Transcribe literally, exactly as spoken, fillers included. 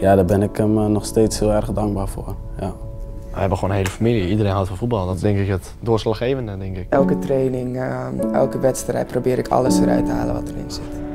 Ja, daar ben ik hem nog steeds heel erg dankbaar voor. Ja. We hebben gewoon een hele familie. Iedereen houdt van voetbal. Dat is denk ik het doorslaggevende, denk ik. Elke training, uh, elke wedstrijd probeer ik alles eruit te halen wat erin zit.